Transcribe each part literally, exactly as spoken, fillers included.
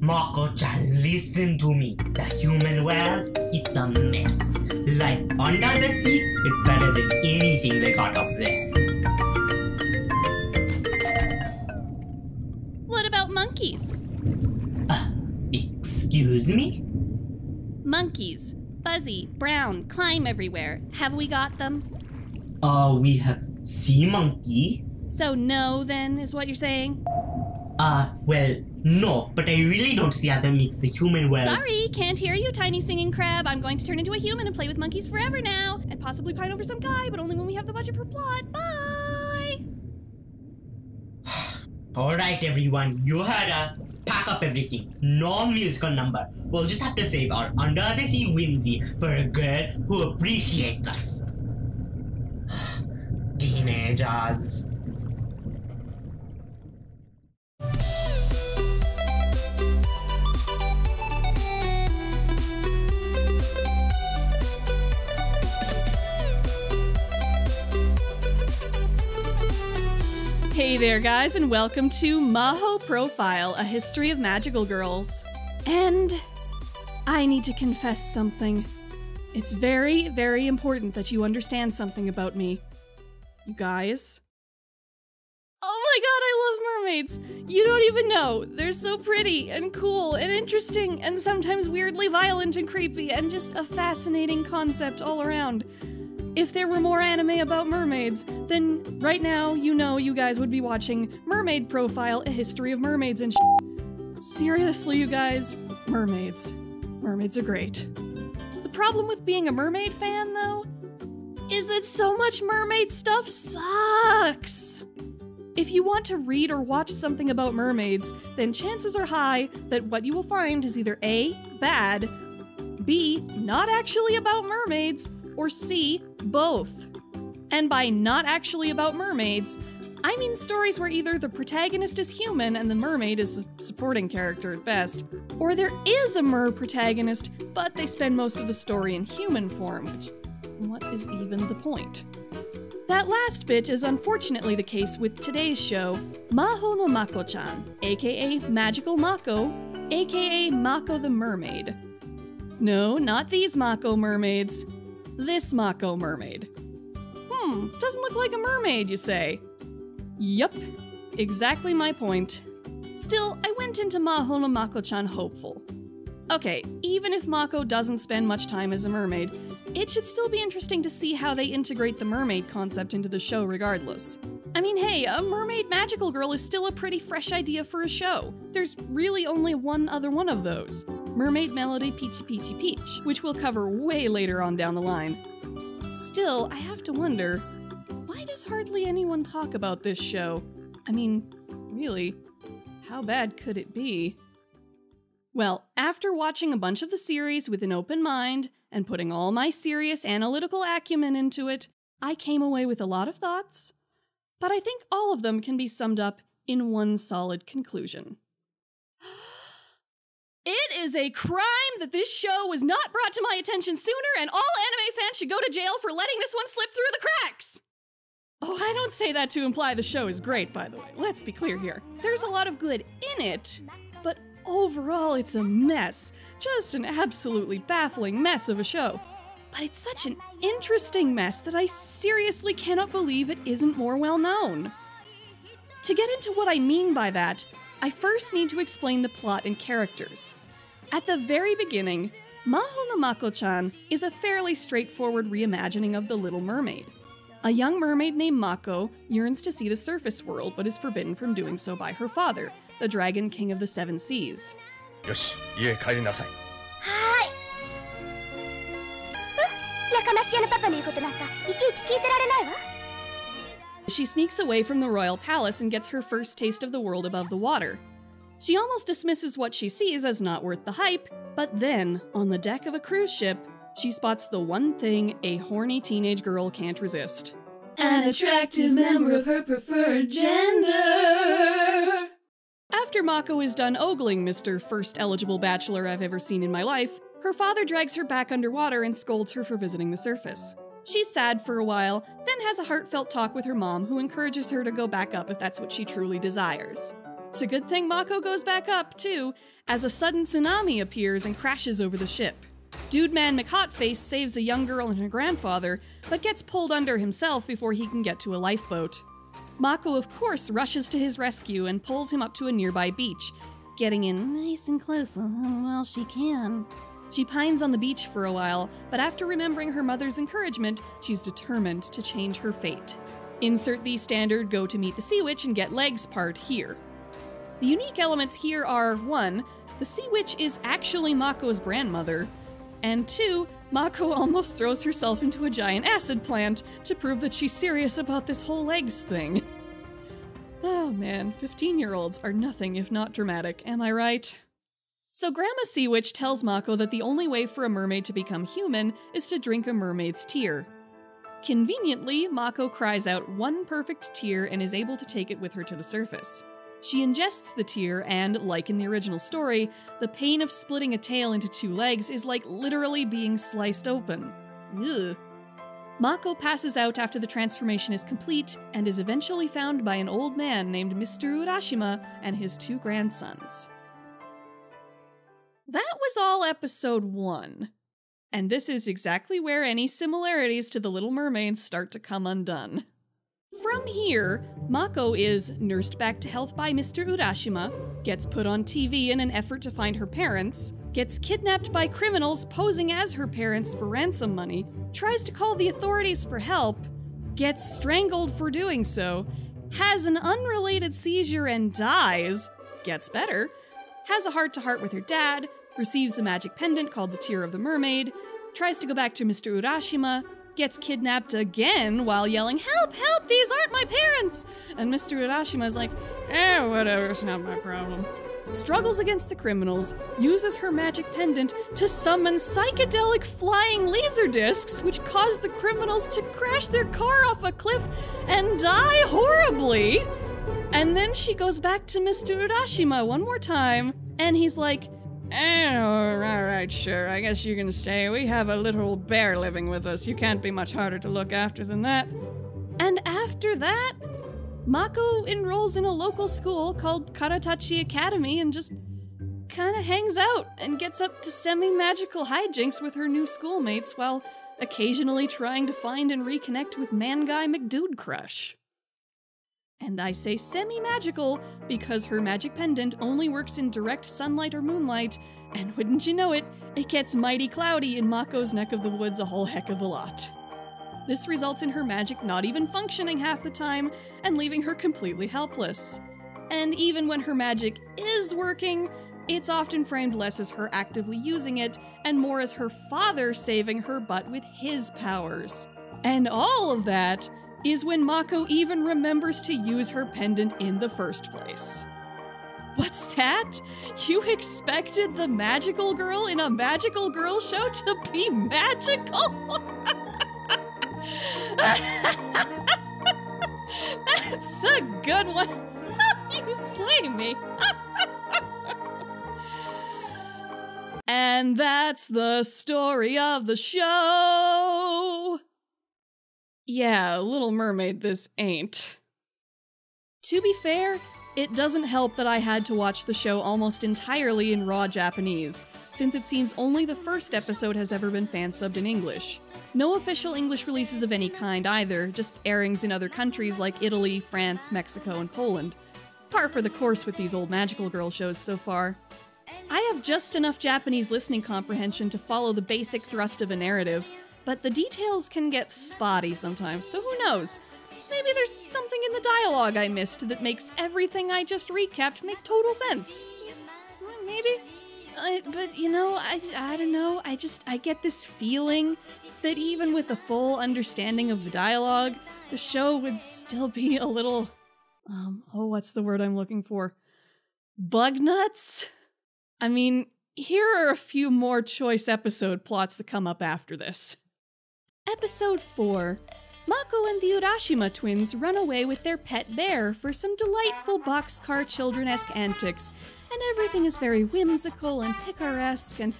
Mako-chan, listen to me. The human world, it's a mess. Life under the sea is better than anything they got up there. What about monkeys? Uh, excuse me? Monkeys. Fuzzy, brown, climb everywhere. Have we got them? Uh, we have sea monkey. So no, then, is what you're saying? Uh, well, no, but I really don't see how that makes the human world. Sorry, can't hear you, tiny singing crab. I'm going to turn into a human and play with monkeys forever now, and possibly pine over some guy, but only when we have the budget for plot. Bye! Alright, everyone, you heard us. Pack up everything. No musical number. We'll just have to save our under-the-sea whimsy for a girl who appreciates us. Teenagers. Hey there, guys, and welcome to Mahou Profile, a history of magical girls. And I need to confess something. It's very, very important that you understand something about me. You guys. Oh my god, I love mermaids! You don't even know. They're so pretty and cool and interesting and sometimes weirdly violent and creepy and just a fascinating concept all around. If there were more anime about mermaids, then right now, you know you guys would be watching Mermaid Profile, a history of mermaids and sh**. Seriously, you guys, mermaids. Mermaids are great. The problem with being a mermaid fan, though, is that so much mermaid stuff sucks. If you want to read or watch something about mermaids, then chances are high that what you will find is either A, bad, B, not actually about mermaids, or C, both. And by not actually about mermaids, I mean stories where either the protagonist is human and the mermaid is a supporting character at best, or there is a mer protagonist, but they spend most of the story in human form, which, what is even the point? That last bit is unfortunately the case with today's show, Mahou no Mako-chan, aka Magical Mako, aka Mako the Mermaid. No, not these Mako mermaids. This Mako mermaid. Hmm, doesn't look like a mermaid, you say? Yup, exactly my point. Still, I went into Mahou no Mako-chan hopeful. Okay, even if Mako doesn't spend much time as a mermaid, it should still be interesting to see how they integrate the mermaid concept into the show regardless. I mean, hey, a mermaid magical girl is still a pretty fresh idea for a show. There's really only one other one of those. Mermaid Melody Peachy Peachy Peach, which we'll cover way later on down the line. Still, I have to wonder, why does hardly anyone talk about this show? I mean, really, how bad could it be? Well, after watching a bunch of the series with an open mind, and putting all my serious analytical acumen into it, I came away with a lot of thoughts, but I think all of them can be summed up in one solid conclusion. It is a crime that this show was not brought to my attention sooner, and all anime fans should go to jail for letting this one slip through the cracks! Oh, I don't say that to imply the show is great, by the way. Let's be clear here. There's a lot of good in it, but overall it's a mess. Just an absolutely baffling mess of a show. But it's such an interesting mess that I seriously cannot believe it isn't more well known. To get into what I mean by that, I first need to explain the plot and characters. At the very beginning, Mahou no Mako-chan is a fairly straightforward reimagining of The Little Mermaid. A young mermaid named Mako yearns to see the surface world, but is forbidden from doing so by her father, the Dragon King of the Seven Seas. Yoshi, home. Hi. She sneaks away from the royal palace and gets her first taste of the world above the water. She almost dismisses what she sees as not worth the hype, but then, on the deck of a cruise ship, she spots the one thing a horny teenage girl can't resist. An attractive member of her preferred gender! After Mako is done ogling Mister First Eligible Bachelor I've ever seen in my life, her father drags her back underwater and scolds her for visiting the surface. She's sad for a while, then has a heartfelt talk with her mom, who encourages her to go back up if that's what she truly desires. It's a good thing Mako goes back up, too, as a sudden tsunami appears and crashes over the ship. Dude Man McHotface saves a young girl and her grandfather, but gets pulled under himself before he can get to a lifeboat. Mako, of course, rushes to his rescue and pulls him up to a nearby beach, getting in nice and close while she can. She pines on the beach for a while, but after remembering her mother's encouragement, she's determined to change her fate. Insert the standard go to meet the sea witch and get legs part here. The unique elements here are one, the sea witch is actually Mako's grandmother, and two, Mako almost throws herself into a giant acid plant to prove that she's serious about this whole legs thing. Oh man, fifteen-year-olds are nothing if not dramatic, am I right? So Grandma Sea Witch tells Mako that the only way for a mermaid to become human is to drink a mermaid's tear. Conveniently, Mako cries out one perfect tear and is able to take it with her to the surface. She ingests the tear and, like in the original story, the pain of splitting a tail into two legs is like literally being sliced open. Ugh. Mako passes out after the transformation is complete and is eventually found by an old man named Mister Urashima and his two grandsons. That was all episode one. And this is exactly where any similarities to The Little Mermaid start to come undone. From here, Mako is nursed back to health by Mister Urashima, gets put on T V in an effort to find her parents, gets kidnapped by criminals posing as her parents for ransom money, tries to call the authorities for help, gets strangled for doing so, has an unrelated seizure and dies, gets better, has a heart-to-heart with her dad, receives a magic pendant called the Tear of the Mermaid, tries to go back to Mister Urashima, gets kidnapped again while yelling, "Help, help, these aren't my parents!" And Mister Urashima's like, eh, whatever, it's not my problem. Struggles against the criminals, uses her magic pendant to summon psychedelic flying laser discs, which cause the criminals to crash their car off a cliff and die horribly. And then she goes back to Mister Urashima one more time, and he's like, oh, alright, sure, I guess you can stay. We have a literal bear living with us. You can't be much harder to look after than that. And after that, Mako enrolls in a local school called Karatachi Academy and just kinda hangs out and gets up to semi-magical hijinks with her new schoolmates while occasionally trying to find and reconnect with Man-Guy McDude Crush. And I say semi-magical because her magic pendant only works in direct sunlight or moonlight, and wouldn't you know it, it gets mighty cloudy in Mako's neck of the woods a whole heck of a lot. This results in her magic not even functioning half the time, and leaving her completely helpless. And even when her magic is working, it's often framed less as her actively using it, and more as her father saving her butt with his powers. And all of that is when Mako even remembers to use her pendant in the first place. What's that? You expected the magical girl in a magical girl show to be magical? That's a good one. You slay me. And that's the story of the show. Yeah, Little Mermaid this ain't. To be fair, it doesn't help that I had to watch the show almost entirely in raw Japanese, since it seems only the first episode has ever been fan-subbed in English. No official English releases of any kind either, just airings in other countries like Italy, France, Mexico, and Poland. Par for the course with these old magical girl shows so far. I have just enough Japanese listening comprehension to follow the basic thrust of a narrative, but the details can get spotty sometimes, so who knows? Maybe there's something in the dialogue I missed that makes everything I just recapped make total sense. Maybe? Uh, but, you know, I, I don't know, I just, I get this feeling that even with a full understanding of the dialogue, the show would still be a little, um, oh, what's the word I'm looking for? Bug nuts? I mean, here are a few more choice episode plots that come up after this. Episode four. Mako and the Urashima twins run away with their pet bear for some delightful boxcar children-esque antics, and everything is very whimsical and picaresque and—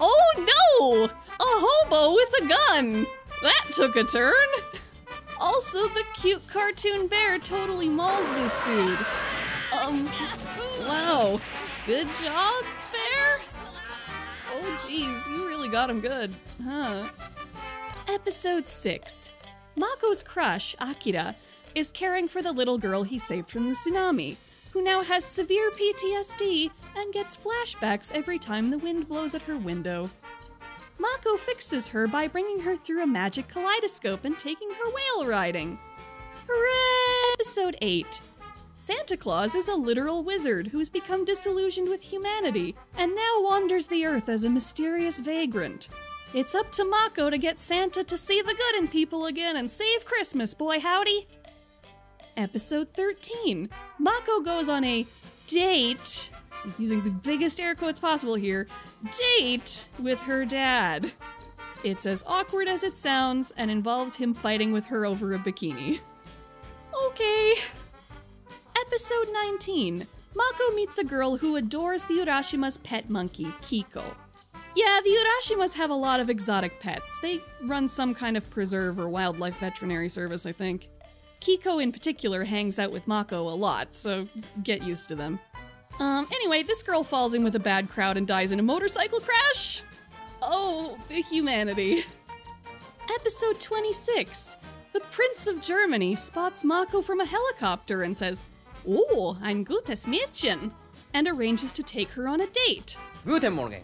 oh no! A hobo with a gun! That took a turn! Also, the cute cartoon bear totally mauls this dude. Um, Wow. Good job, Bear. Oh, jeez, you really got him good. Huh. Episode six. Mako's crush, Akira, is caring for the little girl he saved from the tsunami, who now has severe P T S D and gets flashbacks every time the wind blows at her window. Mako fixes her by bringing her through a magic kaleidoscope and taking her whale riding. Hooray! Episode eight. Santa Claus is a literal wizard who's become disillusioned with humanity and now wanders the earth as a mysterious vagrant. It's up to Mako to get Santa to see the good in people again and save Christmas, boy howdy! Episode thirteen. Mako goes on a date, using the biggest air quotes possible here, date with her dad. It's as awkward as it sounds and involves him fighting with her over a bikini. Okay. Episode nineteen. Mako meets a girl who adores the Urashima's pet monkey, Kiko. Yeah, the Urashimas have a lot of exotic pets. They run some kind of preserve or wildlife veterinary service, I think. Kiko in particular hangs out with Mako a lot, so get used to them. Um, anyway, this girl falls in with a bad crowd and dies in a motorcycle crash! Oh, the humanity. Episode twenty-six. The Prince of Germany spots Mako from a helicopter and says, "Oh, ein gutes Mädchen," and arranges to take her on a date. Guten Morgen.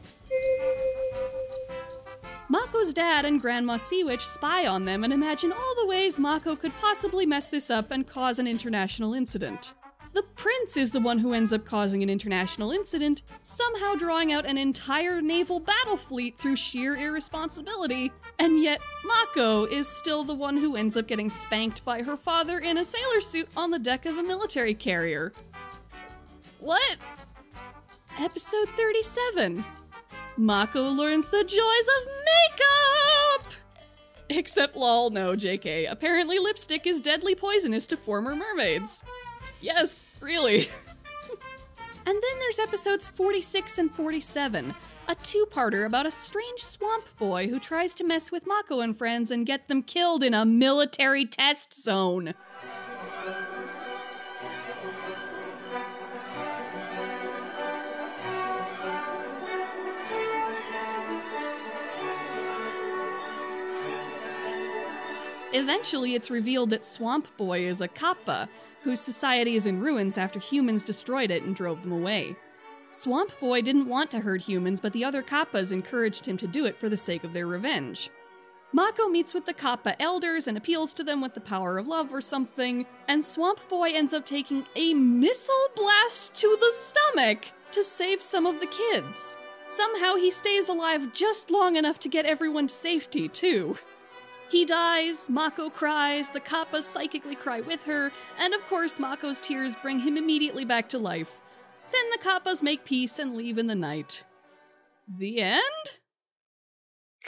Mako's dad and Grandma Sea Witch spy on them and imagine all the ways Mako could possibly mess this up and cause an international incident. The prince is the one who ends up causing an international incident, somehow drawing out an entire naval battle fleet through sheer irresponsibility, and yet Mako is still the one who ends up getting spanked by her father in a sailor suit on the deck of a military carrier. What? Episode thirty-seven. Mako learns the joys of makeup! Except lol, no, J K. Apparently lipstick is deadly poisonous to former mermaids. Yes, really. And then there's episodes forty-six and forty-seven, a two-parter about a strange swamp boy who tries to mess with Mako and friends and get them killed in a military test zone. Eventually, it's revealed that Swamp Boy is a kappa, whose society is in ruins after humans destroyed it and drove them away. Swamp Boy didn't want to hurt humans, but the other kappas encouraged him to do it for the sake of their revenge. Mako meets with the kappa elders and appeals to them with the power of love or something, and Swamp Boy ends up taking a missile blast to the stomach to save some of the kids. Somehow he stays alive just long enough to get everyone to safety, too. He dies, Mako cries, the kappas psychically cry with her, and of course Mako's tears bring him immediately back to life. Then the kappas make peace and leave in the night. The end?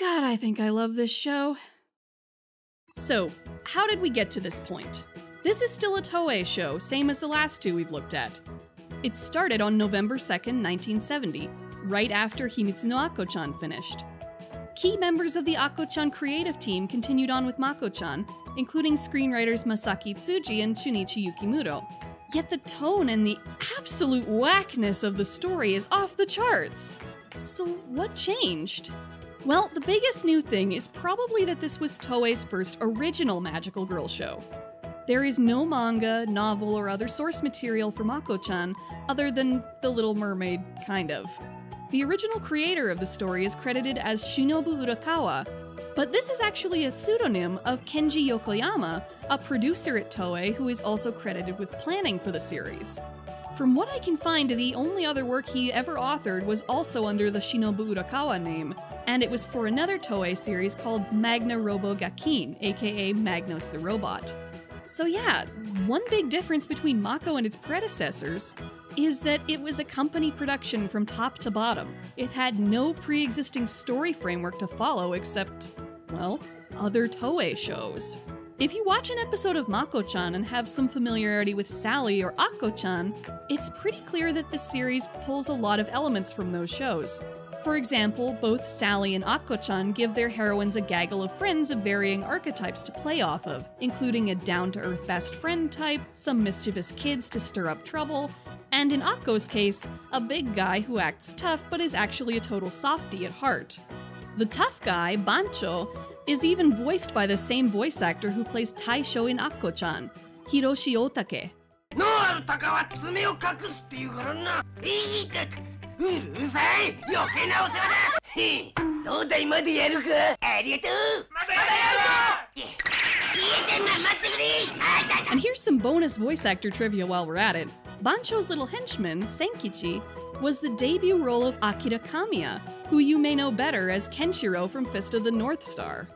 God, I think I love this show. So, how did we get to this point? This is still a Toei show, same as the last two we've looked at. It started on November second, nineteen seventy, right after Himitsu no Akko-chan finished. Key members of the Akko-chan creative team continued on with Mako-chan, including screenwriters Masaki Tsuji and Shunichi Yukimuro. Yet the tone and the absolute whackness of the story is off the charts. So what changed? Well, the biggest new thing is probably that this was Toei's first original magical girl show. There is no manga, novel, or other source material for Mako-chan other than The Little Mermaid, kind of. The original creator of the story is credited as Shinobu Urakawa, but this is actually a pseudonym of Kenji Yokoyama, a producer at Toei who is also credited with planning for the series. From what I can find, the only other work he ever authored was also under the Shinobu Urakawa name, and it was for another Toei series called Magna Robo Gakin, aka Magnus the Robot. So yeah, one big difference between Mako and its predecessors is that it was a company production from top to bottom. It had no pre-existing story framework to follow except, well, other Toei shows. If you watch an episode of Mako-chan and have some familiarity with Sally or Akko-chan, it's pretty clear that this series pulls a lot of elements from those shows. For example, both Sally and Akko-chan give their heroines a gaggle of friends of varying archetypes to play off of, including a down-to-earth best friend type, some mischievous kids to stir up trouble, and in Akko's case, a big guy who acts tough but is actually a total softie at heart. The tough guy, Bancho, is even voiced by the same voice actor who plays Taisho in Akko-chan, Hiroshi Otake. And here's some bonus voice actor trivia while we're at it. Bancho's little henchman, Senkichi, was the debut role of Akira Kamiya, who you may know better as Kenshiro from Fist of the North Star.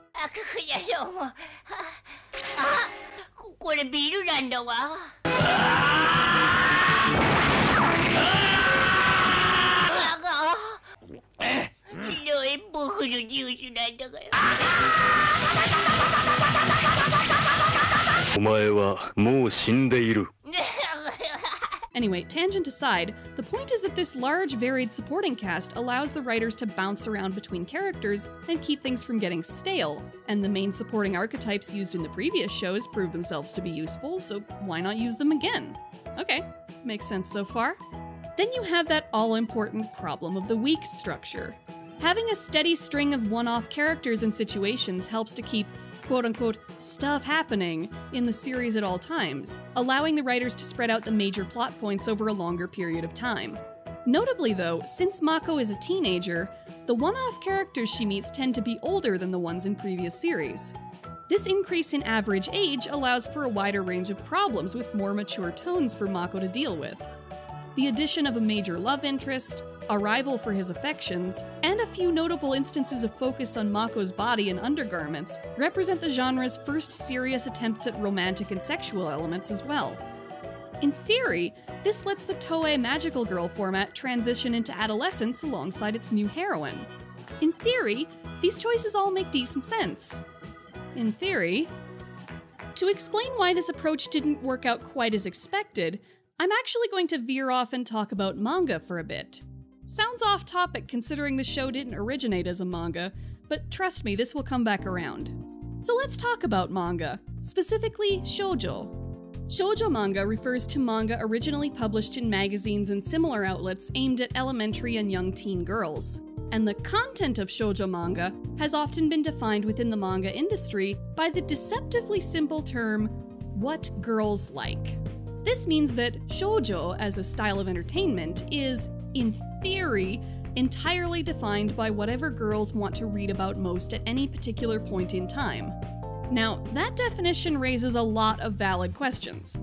Anyway, tangent aside, the point is that this large, varied supporting cast allows the writers to bounce around between characters and keep things from getting stale, and the main supporting archetypes used in the previous shows prove themselves to be useful, so why not use them again? Okay, makes sense so far. Then you have that all-important problem of the week structure. Having a steady string of one-off characters and situations helps to keep quote-unquote stuff happening in the series at all times, allowing the writers to spread out the major plot points over a longer period of time. Notably though, since Mako is a teenager, the one-off characters she meets tend to be older than the ones in previous series. This increase in average age allows for a wider range of problems with more mature tones for Mako to deal with. The addition of a major love interest, a rival for his affections, and a few notable instances of focus on Mako's body and undergarments represent the genre's first serious attempts at romantic and sexual elements as well. In theory, this lets the Toei magical girl format transition into adolescence alongside its new heroine. In theory, these choices all make decent sense. In theory... To explain why this approach didn't work out quite as expected, I'm actually going to veer off and talk about manga for a bit. Sounds off-topic considering the show didn't originate as a manga, but trust me, this will come back around. So let's talk about manga, specifically shoujo. Shoujo manga refers to manga originally published in magazines and similar outlets aimed at elementary and young teen girls. And the content of shoujo manga has often been defined within the manga industry by the deceptively simple term, what girls like. This means that shoujo, as a style of entertainment, is, in theory, entirely defined by whatever girls want to read about most at any particular point in time. Now, that definition raises a lot of valid questions.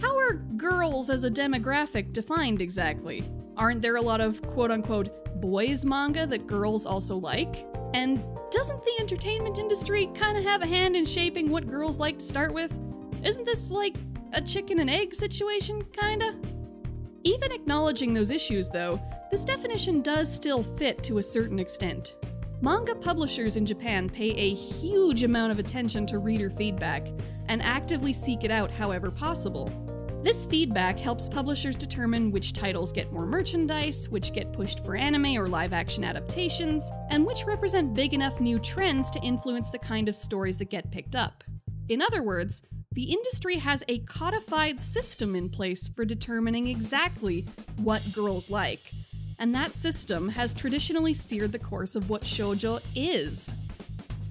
How are girls as a demographic defined exactly? Aren't there a lot of quote-unquote boys manga that girls also like? And doesn't the entertainment industry kind of have a hand in shaping what girls like to start with? Isn't this like a chicken and egg situation, kinda? Even acknowledging those issues, though, this definition does still fit to a certain extent. Manga publishers in Japan pay a huge amount of attention to reader feedback and actively seek it out however possible. This feedback helps publishers determine which titles get more merchandise, which get pushed for anime or live-action adaptations, and which represent big enough new trends to influence the kind of stories that get picked up. In other words, the industry has a codified system in place for determining exactly what girls like, and that system has traditionally steered the course of what shoujo is.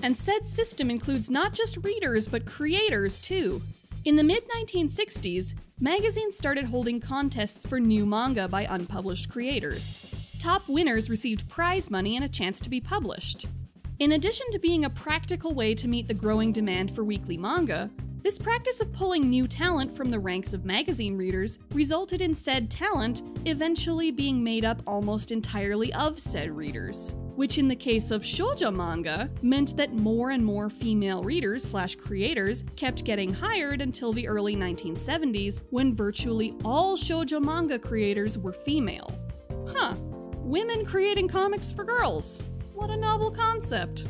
And said system includes not just readers, but creators too. In the mid nineteen sixties, magazines started holding contests for new manga by unpublished creators. Top winners received prize money and a chance to be published. In addition to being a practical way to meet the growing demand for weekly manga, this practice of pulling new talent from the ranks of magazine readers resulted in said talent eventually being made up almost entirely of said readers, which in the case of shoujo manga meant that more and more female readers slash creators kept getting hired until the early nineteen seventies when virtually all shoujo manga creators were female. Huh, women creating comics for girls. What a novel concept.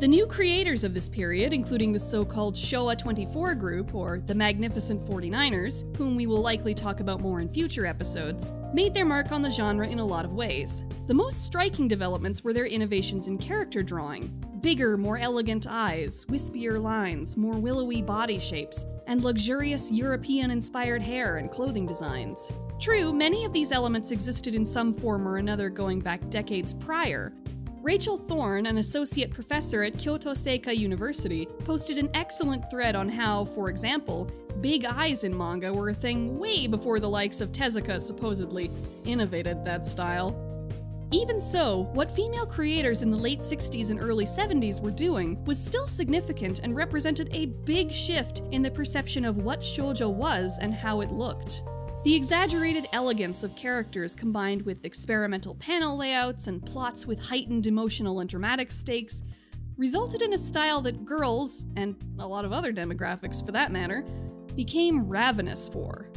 The new creators of this period, including the so-called Showa twenty-four group, or the Magnificent forty-niners, whom we will likely talk about more in future episodes, made their mark on the genre in a lot of ways. The most striking developments were their innovations in character drawing. Bigger, more elegant eyes, wispier lines, more willowy body shapes, and luxurious European-inspired hair and clothing designs. True, many of these elements existed in some form or another going back decades prior. Rachel Thorn, an associate professor at Kyoto Seika University, posted an excellent thread on how, for example, big eyes in manga were a thing way before the likes of Tezuka supposedly innovated that style. Even so, what female creators in the late sixties and early seventies were doing was still significant and represented a big shift in the perception of what shoujo was and how it looked. The exaggerated elegance of characters combined with experimental panel layouts and plots with heightened emotional and dramatic stakes resulted in a style that girls, and a lot of other demographics for that matter, became ravenous for.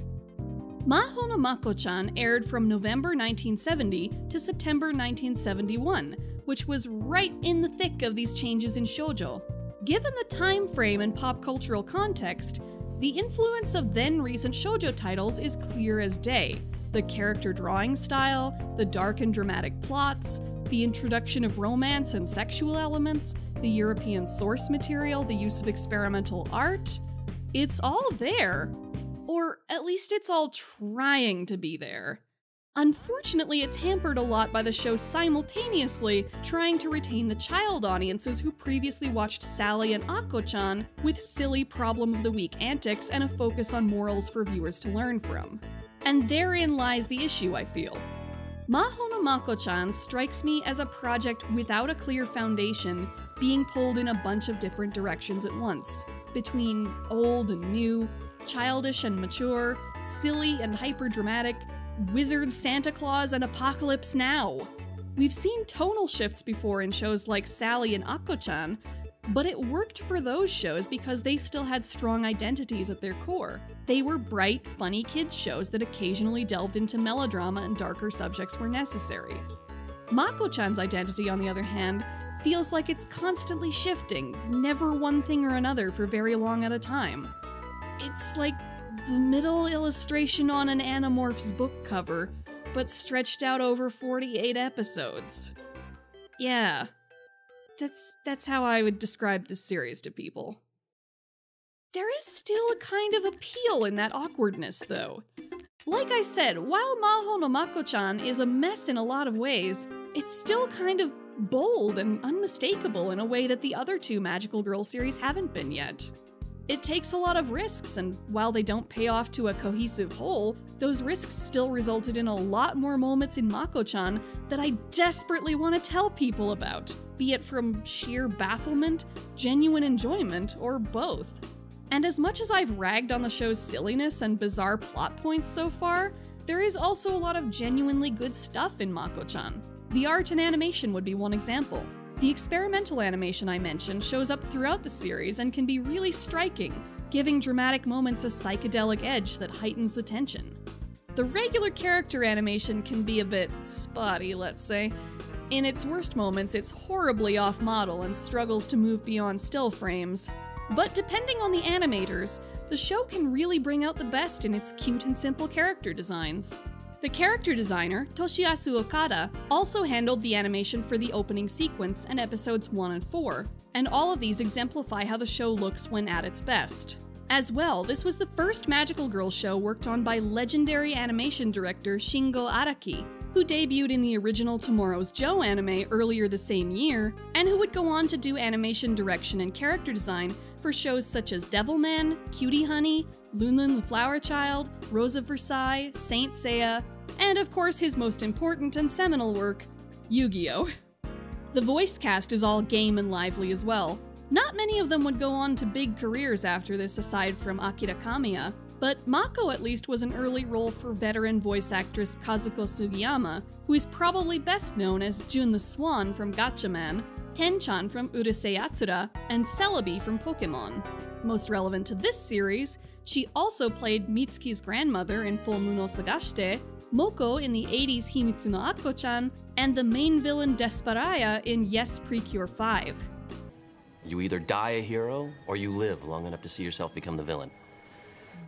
Mahou no Mako-chan aired from November nineteen seventy to September nineteen seventy-one, which was right in the thick of these changes in shoujo. Given the time frame and pop cultural context, the influence of then-recent shoujo titles is clear as day. The character drawing style, the dark and dramatic plots, the introduction of romance and sexual elements, the European source material, the use of experimental art... It's all there. Or at least it's all trying to be there. Unfortunately, it's hampered a lot by the show simultaneously trying to retain the child audiences who previously watched Sally and Akko-chan with silly problem of the week antics and a focus on morals for viewers to learn from. And therein lies the issue, I feel. Mahou no Mako-chan strikes me as a project without a clear foundation, being pulled in a bunch of different directions at once, between old and new, childish and mature, silly and hyper-dramatic, Wizard Santa Claus and Apocalypse Now. We've seen tonal shifts before in shows like Sally and Akko-chan, but it worked for those shows because they still had strong identities at their core. They were bright, funny kids shows that occasionally delved into melodrama and darker subjects where necessary. Mako-chan's identity, on the other hand, feels like it's constantly shifting, never one thing or another for very long at a time. It's like the middle illustration on an Animorphs book cover, but stretched out over forty-eight episodes. Yeah, that's, that's how I would describe this series to people. There is still a kind of appeal in that awkwardness, though. Like I said, while Mahou no Mako-chan is a mess in a lot of ways, it's still kind of bold and unmistakable in a way that the other two Magical Girl series haven't been yet. It takes a lot of risks, and while they don't pay off to a cohesive whole, those risks still resulted in a lot more moments in Mako-chan that I desperately want to tell people about, be it from sheer bafflement, genuine enjoyment, or both. And as much as I've ragged on the show's silliness and bizarre plot points so far, there is also a lot of genuinely good stuff in Mako-chan. The art and animation would be one example. The experimental animation I mentioned shows up throughout the series and can be really striking, giving dramatic moments a psychedelic edge that heightens the tension. The regular character animation can be a bit spotty, let's say. In its worst moments, it's horribly off-model and struggles to move beyond still frames. But depending on the animators, the show can really bring out the best in its cute and simple character designs. The character designer, Toshiyasu Okada, also handled the animation for the opening sequence and episodes one and four, and all of these exemplify how the show looks when at its best. As well, this was the first Magical Girl show worked on by legendary animation director Shingo Araki, who debuted in the original Tomorrow's Joe anime earlier the same year, and who would go on to do animation direction and character design for shows such as Devilman, Cutie Honey, Lunlun the Flower Child, Rose of Versailles, Saint Seiya, and of course his most important and seminal work, Yu-Gi-Oh! The voice cast is all game and lively as well. Not many of them would go on to big careers after this aside from Akira Kamiya, but Mako at least was an early role for veteran voice actress Kazuko Sugiyama, who is probably best known as Jun the Swan from Gatchaman, Ten-chan from Urusei Yatsura, and Celebi from Pokémon. Most relevant to this series, she also played Mitsuki's grandmother in Full Moon no Sagashite, Moko in the eighties Himitsu no Akko-chan, and the main villain Desperaya in Yes Precure five. You either die a hero, or you live long enough to see yourself become the villain.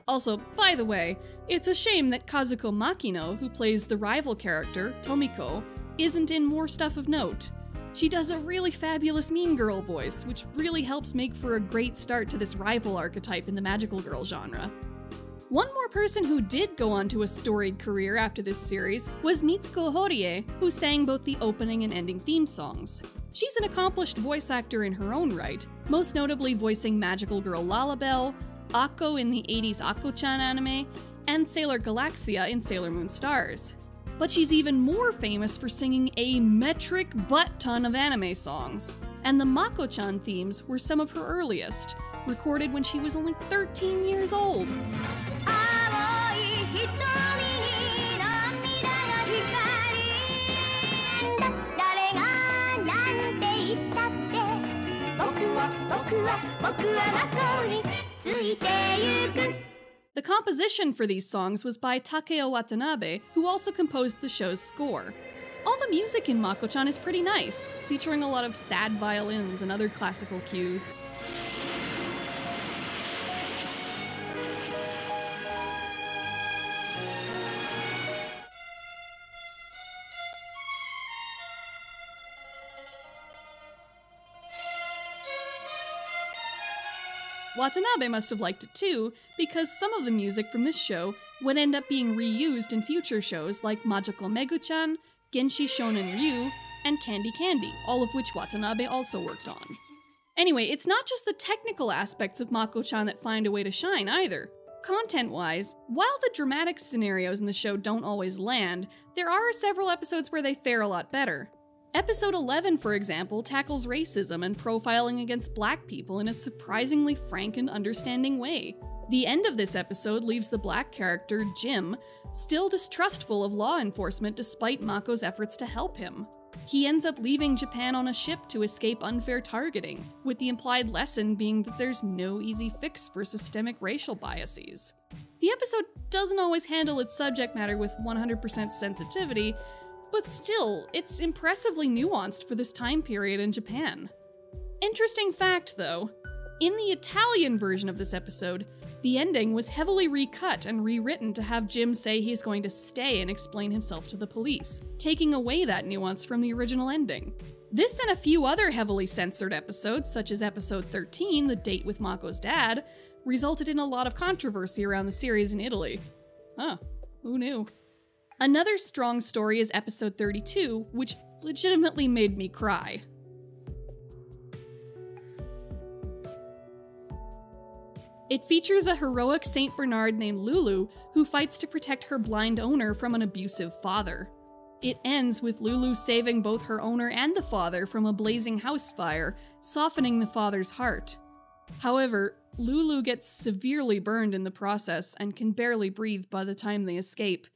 Also, by the way, it's a shame that Kazuko Makino, who plays the rival character, Tomiko, isn't in more stuff of note. She does a really fabulous mean girl voice, which really helps make for a great start to this rival archetype in the Magical Girl genre. One more person who did go on to a storied career after this series was Mitsuko Horie, who sang both the opening and ending theme songs. She's an accomplished voice actor in her own right, most notably voicing Magical Girl Lalabelle, Akko in the eighties Akko-chan anime, and Sailor Galaxia in Sailor Moon Stars. But she's even more famous for singing a metric butt-ton of anime songs, and the Mako-chan themes were some of her earliest, recorded when she was only thirteen years old. The composition for these songs was by Takeo Watanabe, who also composed the show's score. All the music in Mako-chan is pretty nice, featuring a lot of sad violins and other classical cues. Watanabe must have liked it too, because some of the music from this show would end up being reused in future shows like Majoko Megu-chan, Genshi Shonen Ryu, and Candy Candy, all of which Watanabe also worked on. Anyway, it's not just the technical aspects of Mako-chan that find a way to shine either. Content-wise, while the dramatic scenarios in the show don't always land, there are several episodes where they fare a lot better. Episode eleven, for example, tackles racism and profiling against black people in a surprisingly frank and understanding way. The end of this episode leaves the black character, Jim, still distrustful of law enforcement despite Mako's efforts to help him. He ends up leaving Japan on a ship to escape unfair targeting, with the implied lesson being that there's no easy fix for systemic racial biases. The episode doesn't always handle its subject matter with one hundred percent sensitivity, but still, it's impressively nuanced for this time period in Japan. Interesting fact, though, in the Italian version of this episode, the ending was heavily recut and rewritten to have Jim say he's going to stay and explain himself to the police, taking away that nuance from the original ending. This and a few other heavily censored episodes, such as episode thirteen, The Date with Mako's Dad, resulted in a lot of controversy around the series in Italy. Huh, who knew? Another strong story is episode thirty-two, which legitimately made me cry. It features a heroic Saint Bernard named Lulu who fights to protect her blind owner from an abusive father. It ends with Lulu saving both her owner and the father from a blazing house fire, softening the father's heart. However, Lulu gets severely burned in the process and can barely breathe by the time they escape.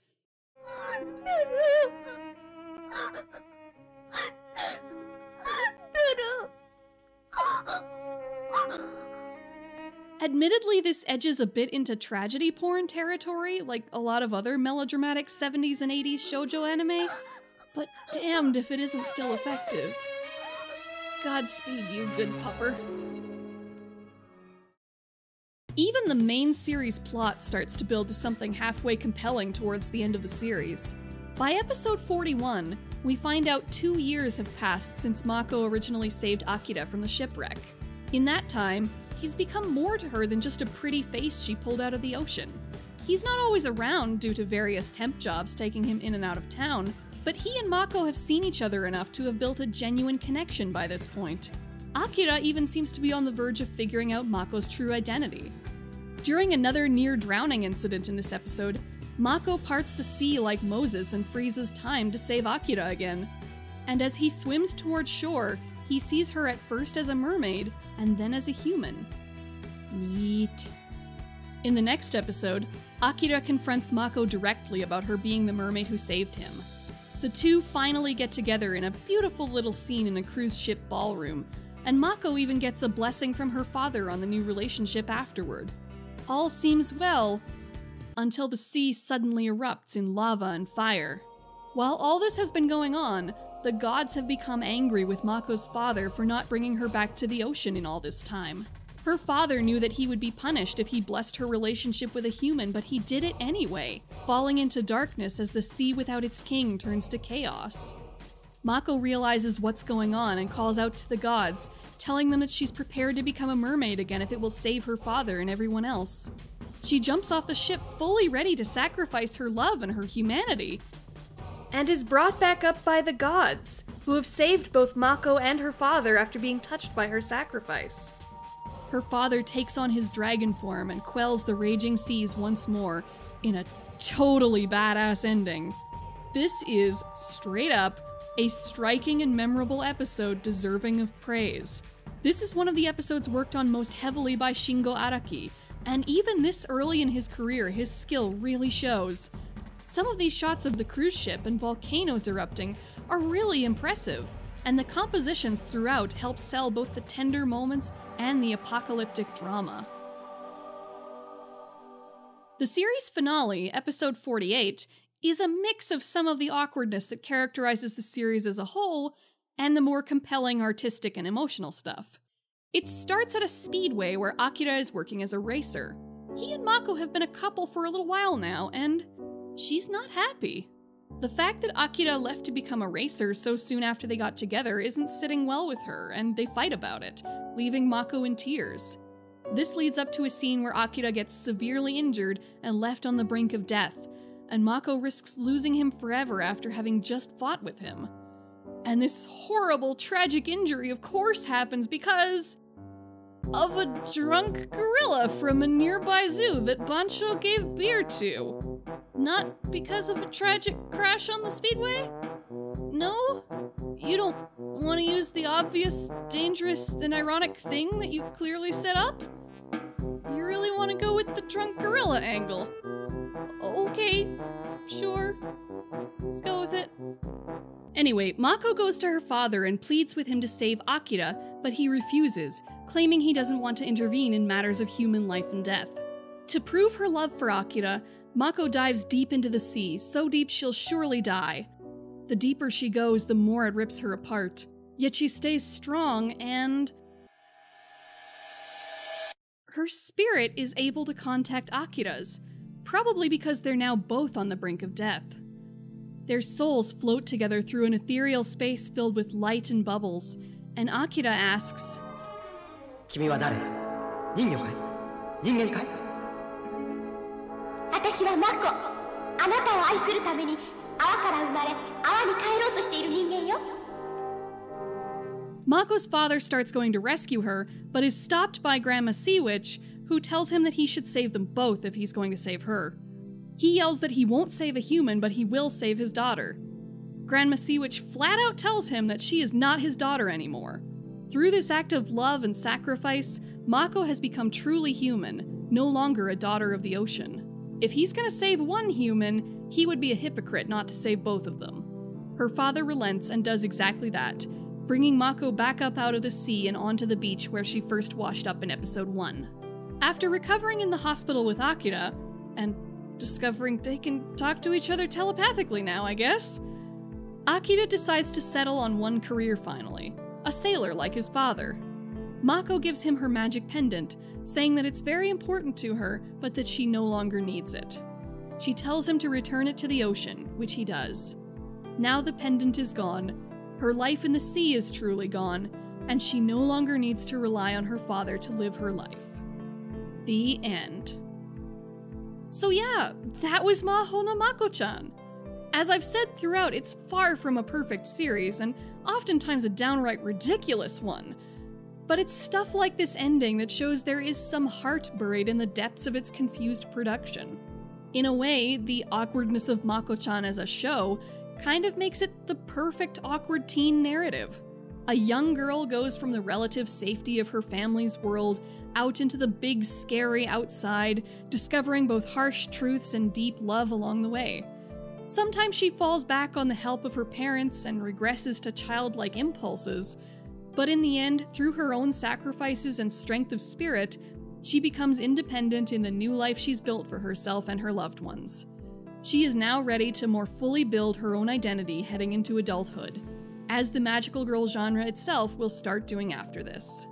Admittedly, this edges a bit into tragedy porn territory, like a lot of other melodramatic seventies and eighties shoujo anime, but damned if it isn't still effective. Godspeed, you good pupper. Even the main series plot starts to build to something halfway compelling towards the end of the series. By episode forty-one, we find out two years have passed since Mako originally saved Akira from the shipwreck. In that time, he's become more to her than just a pretty face she pulled out of the ocean. He's not always around due to various temp jobs taking him in and out of town, but he and Mako have seen each other enough to have built a genuine connection by this point. Akira even seems to be on the verge of figuring out Mako's true identity. During another near-drowning incident in this episode, Mako parts the sea like Moses and freezes time to save Akira again. And as he swims toward shore, he sees her at first as a mermaid, and then as a human. Neat. In the next episode, Akira confronts Mako directly about her being the mermaid who saved him. The two finally get together in a beautiful little scene in a cruise ship ballroom, and Mako even gets a blessing from her father on the new relationship afterward. All seems well, until the sea suddenly erupts in lava and fire. While all this has been going on, the gods have become angry with Mako's father for not bringing her back to the ocean in all this time. Her father knew that he would be punished if he blessed her relationship with a human, but he did it anyway, falling into darkness as the sea without its king turns to chaos. Mako realizes what's going on and calls out to the gods, telling them that she's prepared to become a mermaid again if it will save her father and everyone else. She jumps off the ship fully ready to sacrifice her love and her humanity. And is brought back up by the gods, who have saved both Mako and her father after being touched by her sacrifice. Her father takes on his dragon form and quells the raging seas once more in a totally badass ending. This is, straight up, a striking and memorable episode deserving of praise. This is one of the episodes worked on most heavily by Shingo Araki, and even this early in his career, his skill really shows. Some of these shots of the cruise ship and volcanoes erupting are really impressive, and the compositions throughout help sell both the tender moments and the apocalyptic drama. The series finale, episode forty-eight, is a mix of some of the awkwardness that characterizes the series as a whole and the more compelling artistic and emotional stuff. It starts at a speedway where Akira is working as a racer. He and Mako have been a couple for a little while now, and she's not happy. The fact that Akira left to become a racer so soon after they got together isn't sitting well with her, and they fight about it, leaving Mako in tears. This leads up to a scene where Akira gets severely injured and left on the brink of death, and Mako risks losing him forever after having just fought with him. And this horrible, tragic injury of course happens because of a drunk gorilla from a nearby zoo that Bancho gave beer to. Not because of a tragic crash on the speedway? No? You don't want to use the obvious, dangerous, and ironic thing that you clearly set up? You really want to go with the drunk gorilla angle? Okay, sure. Let's go with it. Anyway, Mako goes to her father and pleads with him to save Akira, but he refuses, claiming he doesn't want to intervene in matters of human life and death. To prove her love for Akira, Mako dives deep into the sea, so deep she'll surely die. The deeper she goes, the more it rips her apart. Yet she stays strong and... her spirit is able to contact Akira's, probably because they're now both on the brink of death. Their souls float together through an ethereal space filled with light and bubbles, and Akira asks, "Kimi wa dare? Ningyō kai? Ningen kai?" Mako's father starts going to rescue her, but is stopped by Grandma Sea Witch, who tells him that he should save them both if he's going to save her. He yells that he won't save a human, but he will save his daughter. Grandma Sea Witch flat out tells him that she is not his daughter anymore. Through this act of love and sacrifice, Mako has become truly human, no longer a daughter of the ocean. If he's gonna save one human, he would be a hypocrite not to save both of them. Her father relents and does exactly that, bringing Mako back up out of the sea and onto the beach where she first washed up in episode one. After recovering in the hospital with Akira, and discovering they can talk to each other telepathically now, I guess, Akira decides to settle on one career finally, a sailor like his father. Mako gives him her magic pendant, saying that it's very important to her, but that she no longer needs it. She tells him to return it to the ocean, which he does. Now the pendant is gone, her life in the sea is truly gone, and she no longer needs to rely on her father to live her life. The end. So yeah, that was Mahou no Mako-chan. As I've said throughout, it's far from a perfect series, and oftentimes a downright ridiculous one. But it's stuff like this ending that shows there is some heart buried in the depths of its confused production. In a way, the awkwardness of Mako-chan as a show kind of makes it the perfect awkward teen narrative. A young girl goes from the relative safety of her family's world out into the big, scary outside, discovering both harsh truths and deep love along the way. Sometimes she falls back on the help of her parents and regresses to childlike impulses, but in the end, through her own sacrifices and strength of spirit, she becomes independent in the new life she's built for herself and her loved ones. She is now ready to more fully build her own identity heading into adulthood, as the magical girl genre itself will start doing after this.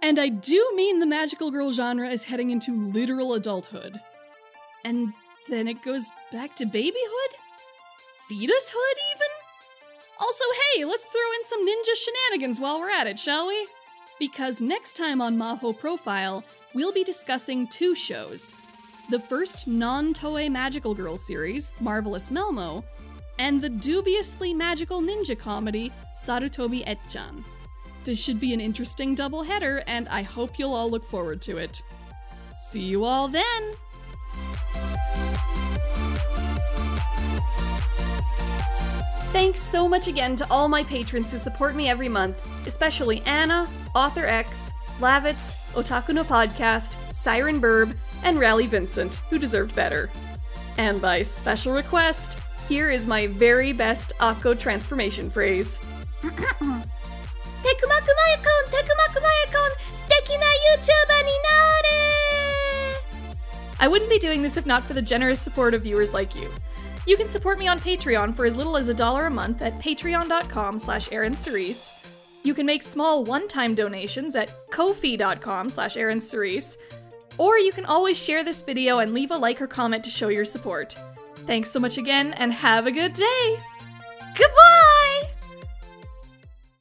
And I do mean the magical girl genre is heading into literal adulthood. And then it goes back to babyhood? Fetushood, even? Also, hey, let's throw in some ninja shenanigans while we're at it, shall we? Because next time on Mahou Profile, we'll be discussing two shows. The first non-Toei magical girl series, Marvelous Melmo, and the dubiously magical ninja comedy, Sarutobi Etchan. This should be an interesting doubleheader, and I hope you'll all look forward to it. See you all then! Thanks so much again to all my patrons who support me every month, especially Anna, Author X, Lavitz, Otaku no Podcast, Siren Burb, and Rally Vincent, who deserved better. And by special request, here is my very best Akko transformation phrase. Tekumakumaya-kun, Tekumakumaya-kun, suteki na YouTuber ni naore! I wouldn't be doing this if not for the generous support of viewers like you. You can support me on Patreon for as little as a dollar a month at patreon.com slash erincerise. You can make small one-time donations at ko-fi.com slash erincerise. Or you can always share this video and leave a like or comment to show your support. Thanks so much again, and have a good day! Goodbye!